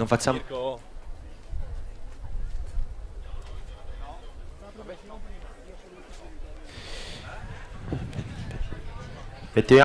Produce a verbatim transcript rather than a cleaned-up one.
Non facciamo... Mirko. Mettiamo...